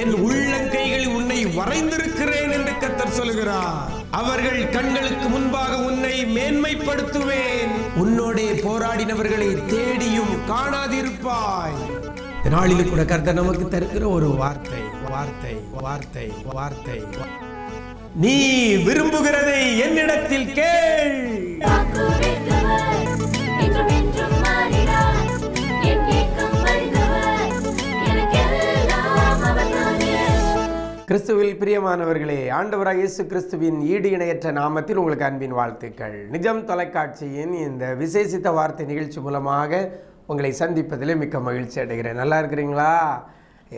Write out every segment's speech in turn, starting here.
என் உள்ள கைகளில் உன்னை வரைந்திருக்கிறேன் என்று கர்த்தர் சொல்கிறார். அவர்கள் கண்களுக்கு முன்பாக உன்னை மேன்மைப்படுத்துவேன். உன்னோடே போராடினவர்களை தேடியும் காணாதிருப்பாய். நாளிலும் கூட கர்த்தர் நமக்கு தருகிற ஒரு வார்த்தை வார்த்தை வார்த்தை வார்த்தை, நீ விரும்புகிறதை என்னிடத்தில் கேள். கிறிஸ்துவில் பிரியமானவர்களே, ஆண்டவராக இயேசு கிறிஸ்துவின் ஈடு இணையற்ற நாமத்தில் உங்களுக்கு அன்பின் வாழ்த்துக்கள். நிஜம் தொலைக்காட்சியின் இந்த விசேஷித்த வார்த்தை நிகழ்ச்சி மூலமாக உங்களை சந்திப்பதில் மிக்க மகிழ்ச்சி அடைகிறேன். நல்லா இருக்கிறீங்களா?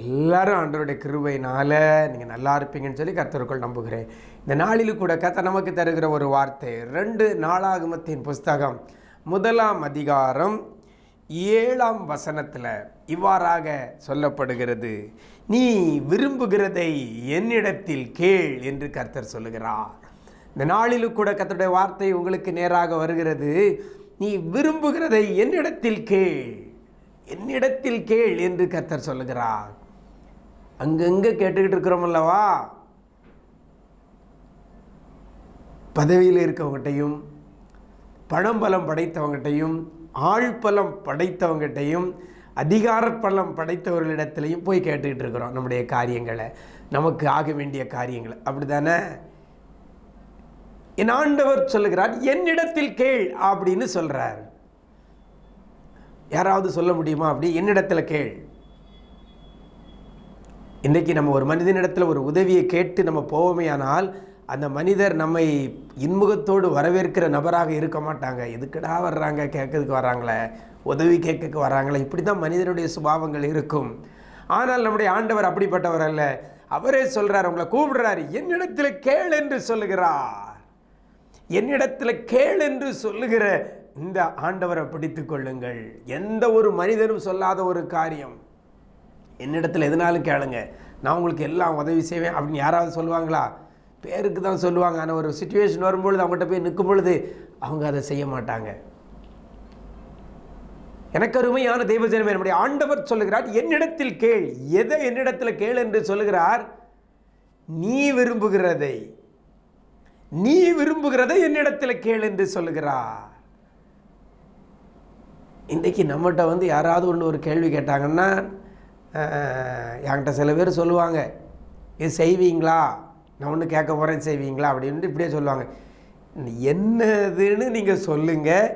எல்லாரும் ஆண்டவருடைய கிருபையினால் நீங்கள் நல்லா இருப்பீங்கன்னு சொல்லி கர்த்தருக்குள் நம்புகிறேன். இந்த நாளிலும் கூட கர்த்தர் நமக்கு தருகிற ஒரு வார்த்தை, 2 நாளாகமத்தின் புஸ்தகம் 1ஆம் அதிகாரம் 7ஆம் வசனத்தில் இவ்வாறாக சொல்லப்படுகிறது. நீ விரும்புகிறதை என்னிடத்தில் கேள் என்று கர்த்தர் சொல்லுகிறார். இந்த நாளிலும் கூட கர்த்தருடைய வார்த்தை உங்களுக்கு நேராக வருகிறது. நீ விரும்புகிறதை என்னிடத்தில் கேள், என்னிடத்தில் கேள் என்று கர்த்தர் சொல்லுகிறார். அங்கங்கே கேட்டுக்கிட்டு இருக்கிறோம் அல்லவா? பதவியில் இருக்கவங்ககிட்டையும், பணம்பலம் படைத்தவங்ககிட்டையும், ஆழ்பலம் படைத்தவங்ககிட்டையும், அதிகாரப்பலம் படைத்தவர்களிடத்துலையும் போய் கேட்டுக்கிட்டு இருக்கிறோம் நம்முடைய காரியங்களை, நமக்கு ஆக வேண்டிய காரியங்களை. அப்படி தானே என் ஆண்டவர் சொல்லுகிறார், என்னிடத்தில் கேள் அப்படின்னு சொல்கிறார். யாராவது சொல்ல முடியுமா அப்படி, என்னிடத்தில் கேள்? இன்றைக்கி நம்ம ஒரு மனிதனிடத்தில் ஒரு உதவியை கேட்டு நம்ம போவோமேயானால், அந்த மனிதர் நம்மை இன்முகத்தோடு வரவேற்கிற நபராக இருக்க மாட்டாங்க. எதுக்கடா வர்றாங்க, கேட்கறதுக்கு வர்றாங்களே, உதவி கேட்கறதுக்கு வர்றாங்களே, இப்படி தான் மனிதனுடைய சுபாவங்கள் இருக்கும். ஆனால் நம்முடைய ஆண்டவர் அப்படிப்பட்டவர் அல்ல. அவரே சொல்கிறார், உங்களை கூப்பிடுறாரு, என்னிடத்தில் கேள் என்று சொல்லுகிறார். என்னிடத்தில் கேள் என்று சொல்லுகிற இந்த ஆண்டவரை பிடித்து கொள்ளுங்கள். எந்த ஒரு மனிதனும் சொல்லாத ஒரு காரியம், என்னிடத்தில் எதுனாலும் கேளுங்க, நான் உங்களுக்கு எல்லாம் உதவி செய்வேன் அப்படின்னு யாராவது சொல்லுவாங்களா? பேருக்கு தான் சொல்லுவாங்க. ஆனால் ஒரு சுச்சுவேஷன் வரும்பொழுது, அவங்ககிட்ட போய் நிற்கும் பொழுது அவங்க அதை செய்ய மாட்டாங்க. எனக்கு அருமையான தெய்வஜனமே, நம்முடைய ஆண்டவர் சொல்லுகிறார், என்னிடத்தில் கேள். எதை என்னிடத்தில் கேள் என்று சொல்லுகிறார்? நீ விரும்புகிறதை, நீ விரும்புகிறதை என்னிடத்தில் கேள் என்று சொல்லுகிறார். இன்றைக்கி நம்மகிட்ட வந்து யாராவது ஒன்று ஒரு கேள்வி கேட்டாங்கன்னா, என்கிட்ட சில பேர் சொல்லுவாங்க, இது செய்வீங்களா, நான் ஒன்று கேட்க போகிறேன், செய்வீங்களா அப்படின்ட்டு இப்படியே சொல்லுவாங்க. என்னதுன்னு நீங்கள் சொல்லுங்கள்,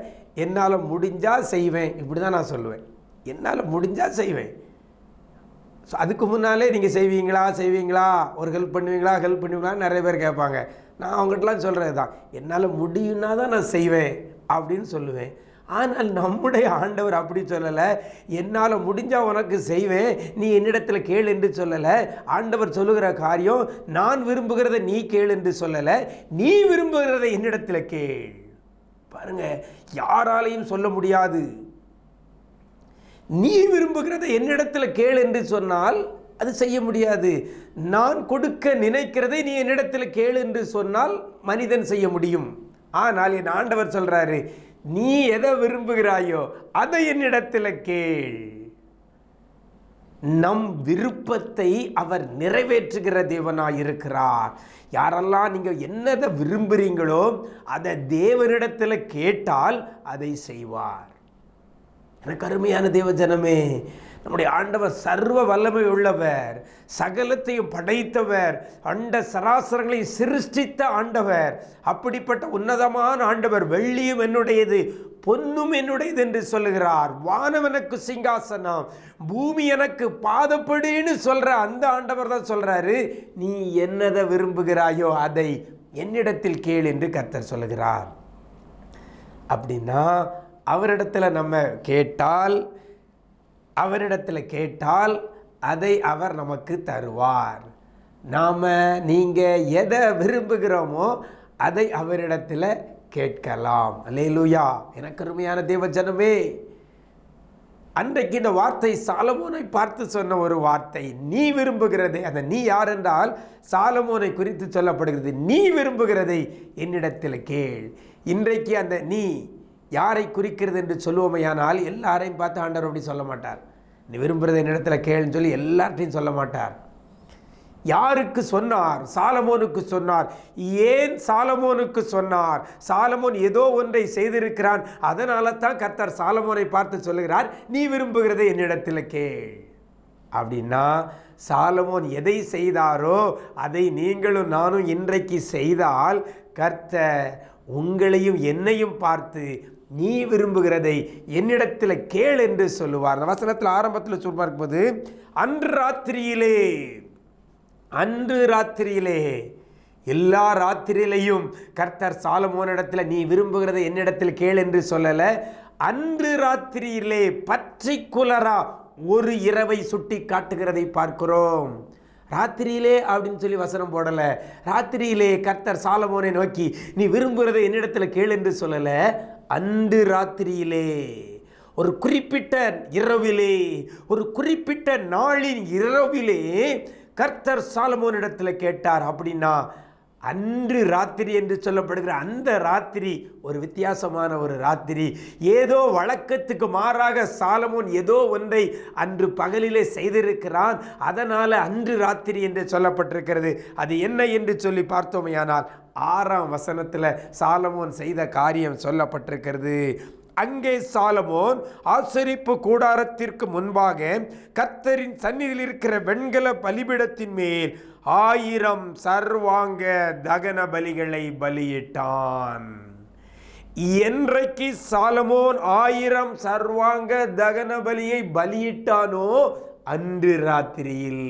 என்னால் முடிஞ்சால் செய்வேன். இப்படி தான் நான் சொல்லுவேன், என்னால் முடிஞ்சால் செய்வேன். ஸோ அதுக்கு முன்னாலே நீங்கள் செய்வீங்களா செய்வீங்களா, ஒரு ஹெல்ப் பண்ணுவீங்களா ஹெல்ப் பண்ணுவீங்களான்னு நிறைய பேர் கேட்பாங்க. நான் அவங்ககிட்டலாம் சொல்கிறது தான், என்னால் முடியும்னா தான் நான் செய்வேன் அப்படின்னு சொல்லுவேன். ஆனால் நம்முடைய ஆண்டவர் அப்படி சொல்லலை. என்னால் முடிஞ்சால் உனக்கு செய்வேன், நீ என்னிடத்தில் கேள் என்று சொல்லலை. ஆண்டவர் சொல்லுகிற காரியம், நான் விரும்புகிறத நீ கேள் என்று சொல்லலை, நீ விரும்புகிறத என்னிடத்தில் கேள். பாருங்கள், யாராலையும் சொல்ல முடியாது. நீ விரும்புகிறத என்னிடத்தில் கேள் என்று சொன்னால் அது செய்ய முடியாது. நான் கொடுக்க நினைக்கிறதை நீ என்னிடத்தில் கேள் என்று சொன்னால் மனிதன் செய்ய முடியும். ஆனால் என் ஆண்டவர் சொல்கிறாரு, நீ எதை விரும்புகிறாயோ அதை என்னிடத்தில் கேள். நம் விருப்பத்தை அவர் நிறைவேற்றுகிற தேவனாய் இருக்கிறார். யாரெல்லாம் நீங்கள் என்னதை விரும்புகிறீங்களோ அதை தேவனிடத்தில் கேட்டால் அதை செய்வார். எனக்கு அருமையான தேவஜனமே, நம்முடைய ஆண்டவர் சர்வ வல்லமை உள்ளவர், சகலத்தையும் படைத்தவர், அண்ட சராசரங்களை சிருஷ்டித்த ஆண்டவர். அப்படிப்பட்ட உன்னதமான ஆண்டவர், வெள்ளியும் என்னுடையது பொன்னும் என்னுடையது என்று சொல்லுகிறார். வானம் எனக்கு சிங்காசனம், பூமி எனக்கு பாதப்படின்னு சொல்கிற அந்த ஆண்டவர் தான் சொல்கிறாரு, நீ என்னதை விரும்புகிறாயோ அதை என்னிடத்தில் கேள் என்று கர்த்தர் சொல்லுகிறார். அப்படின்னா அவரிடத்தில் நம்ம கேட்டால், அவரிடத்தில் கேட்டால் அதை அவர் நமக்கு தருவார். நாம் நீங்கள் எதை விரும்புகிறோமோ அதை அவரிடத்தில் கேட்கலாம். அல்லேலூயா! எனக்கு அருமையான தேவஜனமே, அன்றைக்கு இந்த வார்த்தை சாலமோனை பார்த்து சொன்ன ஒரு வார்த்தை, நீ விரும்புகிறதை. அந்த நீ யார் என்றால் சாலமோனை குறித்து சொல்லப்படுகிறது. நீ விரும்புகிறதை என்னிடத்தில் கேள். இன்றைக்கு அந்த நீ யாரை குறிக்கிறது என்று சொல்லுவோமையானால், எல்லாரையும் பார்த்து ஆண்டவர் அப்படி சொல்ல மாட்டார். நீ விரும்புகிறத என்னிடத்தில் கேள்ன்னு சொல்லி எல்லார்ட்டையும் சொல்ல மாட்டார். யாருக்கு சொன்னார்? சாலமோனுக்கு சொன்னார். ஏன் சாலமோனுக்கு சொன்னார்? சாலமோன் ஏதோ ஒன்றை செய்திருக்கிறான். அதனால தான் கர்த்தர் சாலமோனை பார்த்து சொல்லுகிறார், நீ விரும்புகிறதை என்னிடத்தில் கேள் அப்படின்னா, சாலமோன் எதை செய்தாரோ அதை நீங்களும் நானும் இன்றைக்கு செய்தால் கர்த்தர் உங்களையும் என்னையும் பார்த்து நீ விரும்புகிறதை என்னிடத்தில் கேள் என்று சொல்லுவார். அந்த வசனத்தில் ஆரம்பத்தில் சொல்ல பார்க்கும்போது, அன்று ராத்திரியிலே எல்லா ராத்திரியிலையும் கர்த்தர் சாலமோனிடத்தில் நீ விரும்புகிறதை என்னிடத்தில் கேள் என்று சொல்லலை. அன்று ராத்திரியிலே பர்டிகுலரா ஒரு இரவை சுட்டி காட்டுகிறதை பார்க்கிறோம். ராத்திரியிலே அப்படின்னு சொல்லி வசனம் போடலை. ராத்திரியிலே கர்த்தர் சாலமோனை நோக்கி நீ விரும்புகிறதை என்னிடத்தில் கேள் என்று சொல்லலை. அன்று ராத்திரியிலே, ஒரு குறிப்பிட்ட இரவிலே, ஒரு குறிப்பிட்ட நாளின் இரவிலே கர்த்தர் சாலமோனிடத்தில் கேட்டார். அப்படின்னா அன்று ராத்திரி என்று சொல்லப்படுகிற அந்த ராத்திரி ஒரு வித்தியாசமான ஒரு ராத்திரி. ஏதோ வழக்கத்துக்கு மாறாக சாலமோன் ஏதோ ஒன்றை அன்று பகலிலே செய்திருக்கிறான். அதனால் அன்று ராத்திரி என்று சொல்லப்பட்டிருக்கிறது. அது என்ன என்று சொல்லி பார்த்தோமையானால் 6ஆம் வசனத்தில் சாலமோன் செய்த காரியம் சொல்லப்பட்டிருக்கிறது. அங்கே சாலமோன் ஆசரிப்பு கூடாரத்திற்கு முன்பாக கர்த்தரின் சந்நிதியில் இருக்கிற வெண்கல பலிபீடத்தின் மேல் 1000 சர்வாங்க தகன பலிகளை பலியிட்டான். என்றைக்கு சாலமோன் 1000 சர்வாங்க தகன பலியை பலியிட்டானோ அன்று ராத்திரியில்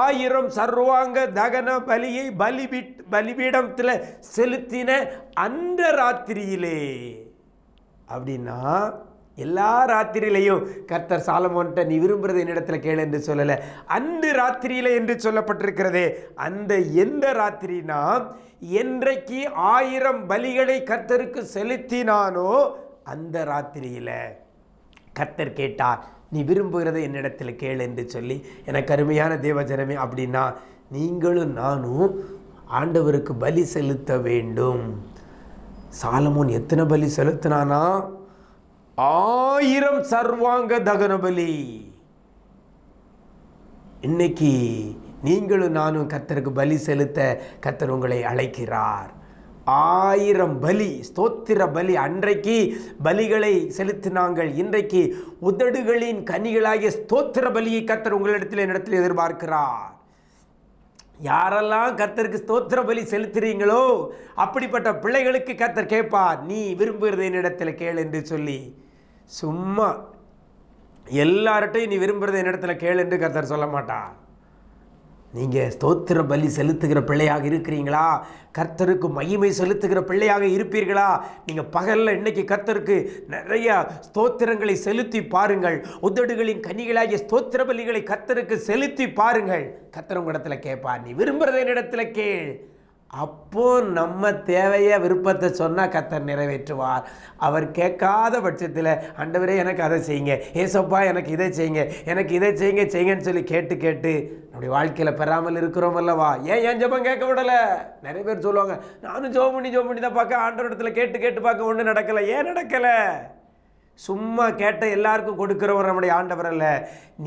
1000 சர்வாங்க தகன பலியை பலிபீடத்தில் செலுத்தின அந்த ராத்திரியிலே. அப்படின்னா எல்லா ராத்திரியிலையும் கர்த்தர் சாலமோன்கிட்ட நீ விரும்புகிறது என்னிடத்தில் கேளு என்று சொல்லலை, அந்த ராத்திரியில என்று சொல்லப்பட்டிருக்கிறதே. அந்த எந்த ராத்திரினா, என்றைக்கு 1000 பலிகளை கர்த்தருக்கு செலுத்தினானோ அந்த ராத்திரியில கர்த்தர் கேட்டார், நீ விரும்புகிறதை என்னிடத்தில் கேளு என்று சொல்லி. எனக்கு அருமையான தேவஜனமே, அப்படின்னா நீங்களும் நானும் ஆண்டவருக்கு பலி செலுத்த வேண்டும். சாலமோன் எத்தனை பலி செலுத்தினானா? 1000 சர்வாங்க தகன பலி. இன்னைக்கு நீங்களும் நானும் கர்த்தருக்கு பலி செலுத்த கர்த்தர் உங்களை அழைக்கிறார். 1000 பலி, ஸ்தோத்திர பலி. அன்றைக்கு பலிகளை செலுத்தினாங்கள், இன்றைக்கு உதடுகளின் கனிகளாகிய ஸ்தோத்திர பலியை கர்த்தர் உங்களிடத்தில் என்னிடத்தில் எதிர்பார்க்கிறார். யாரெல்லாம் கர்த்தருக்கு ஸ்தோத்திர பலி செலுத்துறீங்களோ அப்படிப்பட்ட பிள்ளைகளுக்கு கர்த்தர் கேட்பார், நீ விரும்புகிறது என்னிடத்தில் கேள் என்று சொல்லி. சும்மா எல்லார்ட்டையும் நீ விரும்புகிறது என்னிடத்தில் கேள் என்று கர்த்தர் சொல்ல மாட்டார். நீங்கள் ஸ்தோத்திர பலி செலுத்துகிற பிள்ளையாக இருக்கிறீங்களா? கர்த்தருக்கு மகிமை செலுத்துகிற பிள்ளையாக இருப்பீர்களா? நீங்கள் பகலில் இன்றைக்கி கர்த்தருக்கு நிறைய ஸ்தோத்திரங்களை செலுத்தி பாருங்கள். உதடுகளின் கனிகளாகிய ஸ்தோத்திர பலிகளை கர்த்தருக்கு செலுத்தி பாருங்கள். கர்த்தர் உங்களிடத்தில் கேட்பார், நீ விரும்புகிறத என்னிடத்தில் கேள். அப்போது நம்ம தேவையை விருப்பத்தை சொன்னால் கர்த்தர் நிறைவேற்றுவார். அவர் கேட்காத பட்சத்தில், ஆண்டவரே எனக்கு அதை செய்யுங்க, ஏசப்பா எனக்கு இதை செய்யுங்க, எனக்கு இதை செய்யுங்கன்னு சொல்லி கேட்டு கேட்டு அப்படி வாழ்க்கையில் பெறாமல் இருக்கிறோம் அல்லவா? ஏன் ஜெபம் கேட்க விடலை? நிறைய பேர் சொல்லுவாங்க, நானும் ஜெபம் பண்ணி தான் பார்க்க, ஆண்டவர் இடத்துல கேட்டு கேட்டு பார்க்க, ஒன்றும் நடக்கலை. ஏன் நடக்கலை? சும்மா கேட்ட எல்லாருக்கும் கொடுக்கிறவர் நம்முடைய ஆண்டவர் அல்ல.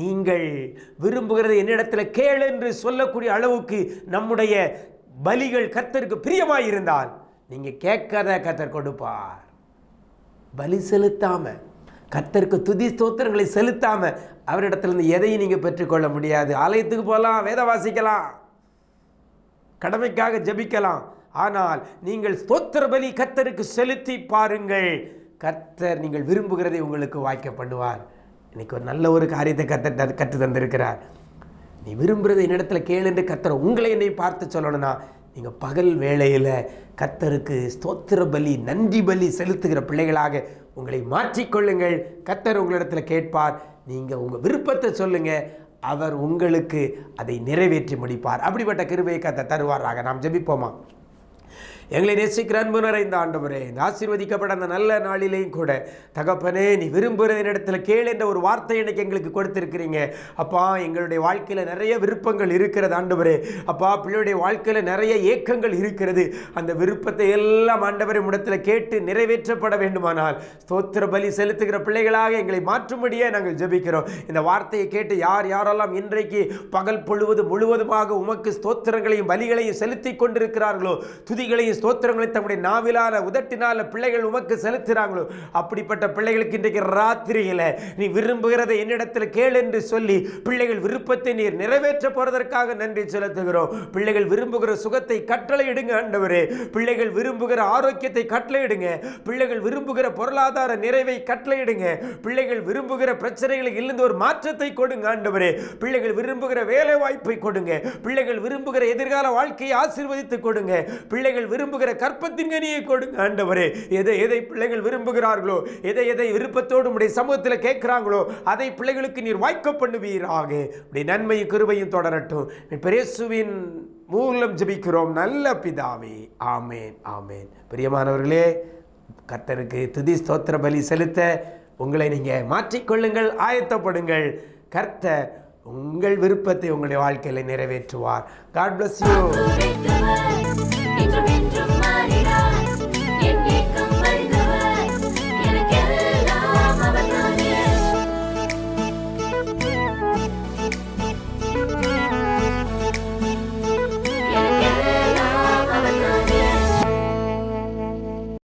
நீங்கள் விரும்புகிறது என்னிடத்தில் கேள் என்று சொல்லக்கூடிய அளவுக்கு நம்முடைய பலிகள் கர்த்தருக்கு பிரியமாய் இருந்தால் நீங்கள் கேட்காத கர்த்தர் கொடுப்பார். பலி செலுத்தாமல், கர்த்தருக்கு துதி ஸ்தோத்திரங்களை செலுத்தாமல் அவரிடத்துலேருந்து எதையும் நீங்கள் பெற்றுக்கொள்ள முடியாது. ஆலயத்துக்கு போகலாம், வேத வாசிக்கலாம், கடமைக்காக ஜபிக்கலாம். ஆனால் நீங்கள் ஸ்தோத்திர பலி கர்த்தருக்கு செலுத்தி பாருங்கள். கர்த்தர் நீங்கள் விரும்புகிறதை உங்களுக்கு வாய்க்க பண்ணுவார். இன்னைக்கு ஒரு நல்ல ஒரு காரியத்தை கர்த்தர் கற்றுத் தந்திருக்கிறார். நீ விரும்புகிறது என்னிடத்தில் கேளு என்று கர்த்தரை உங்களை என்னை பார்த்து சொல்லணும்னா, நீங்கள் பகல் வேளையில் கர்த்தருக்கு ஸ்தோத்திர பலி, நன்றி பலி செலுத்துகிற பிள்ளைகளாக உங்களை மாற்றிக்கொள்ளுங்கள். கர்த்தர் உங்களிடத்தில் கேட்பார். நீங்கள் உங்கள் விருப்பத்தை சொல்லுங்கள், அவர் உங்களுக்கு அதை நிறைவேற்றி முடிப்பார். அப்படிப்பட்ட கிருபையை கர்த்தர் தருவாராக. நாம் ஜெபிப்போமா? எங்களை நேசிக்கிற அன்பு நிறைந்த ஆண்டவரே, இந்த ஆசீர்வதிக்கப்பட்ட அந்த நல்ல நாளிலேயும் கூட தகப்பனே, நீ விரும்புகிற இடத்துல கேள் என்ற ஒரு வார்த்தை எனக்கு எங்களுக்கு கொடுத்திருக்கிறீங்க அப்பா. எங்களுடைய வாழ்க்கையில் நிறைய விருப்பங்கள் இருக்கிறது ஆண்டவரே. அப்பா, பிள்ளையுடைய வாழ்க்கையில் நிறைய ஏக்கங்கள் இருக்கிறது. அந்த விருப்பத்தை எல்லாம் ஆண்டவரே இடத்துல கேட்டு நிறைவேற்றப்பட வேண்டுமானால் ஸ்தோத்திர பலி செலுத்துகிற பிள்ளைகளாக எங்களை மாற்றும்படியே நாங்கள் ஜெபிக்கிறோம். இந்த வார்த்தையை கேட்டு யாரெல்லாம் இன்றைக்கு பகல் பொழுது முழுவதுமாக உமக்கு ஸ்தோத்திரங்களையும் பலிகளையும் செலுத்தி கொண்டிருக்கிறார்களோ, துதிகளையும் ஸ்தோத்திரங்களையும் தம்முடைய நாவிலான உதட்டினால பிள்ளைகள் உமக்கு செலுத்துகிறாங்களோ, அப்படிப்பட்ட பிள்ளைகளுக்கு இன்றைக்கு ராத்திரியில் நீ விரும்புகிறதை என்னிடத்தில் கேள் என்று சொல்லி பிள்ளைகள் விருப்பத்தை நீர் நிறைவேற்ற போறதற்காக நன்றி செலுத்துகிறோம். பிள்ளைகள் விரும்புகிற சுகத்தை கட்டளையிடுங்க ஆண்டவரே, பிள்ளைகள் விரும்புகிற ஆரோக்கியத்தை கட்டளையிடுங்க, பிள்ளைகள் விரும்புகிற பொருளாதார நிறைவை கட்டளையிடுங்க, பிள்ளைகள் விரும்புகிற பிரச்சனைகளுக்கு இருந்து ஒரு மாற்றத்தை கொடுங்க ஆண்டவரே, பிள்ளைகள் விரும்புகிற வேலை வாய்ப்பை கொடுங்க, பிள்ளைகள் விரும்புகிற எதிர்கால வாழ்க்கையை ஆசீர்வதித்து கொடுங்க, பிள்ளைகள் விரும்புகிற கற்பத்தின் கனியை கொடுங்க ஆண்டவரே. எதை எதை பிள்ளைகள் விரும்புகிறார்களோ, எதை எதை விருப்பத்தோடு உடைய சமூகத்தில் கேட்கிறாங்களோ அதை பிள்ளைகளுக்கு நீர் வாய்க்க பண்ணுவீராக. உடைய நன்மையும் கிருபையும் தொடரட்டும். இயேசுவின் மூலம் ஜெபிக்கிறோம் நல்ல பிதாவே, ஆமேன் ஆமேன். பிரியமானவர்களே, கர்த்தருக்கு துதி ஸ்தோத்திர பலி செலுத்த உங்களை நீங்கள் மாற்றிக்கொள்ளுங்கள், ஆயத்தப்படுங்கள். கர்த்தர் உங்கள் விருப்பத்தை உங்களுடைய வாழ்க்கையில் நிறைவேற்றுவார். God bless you.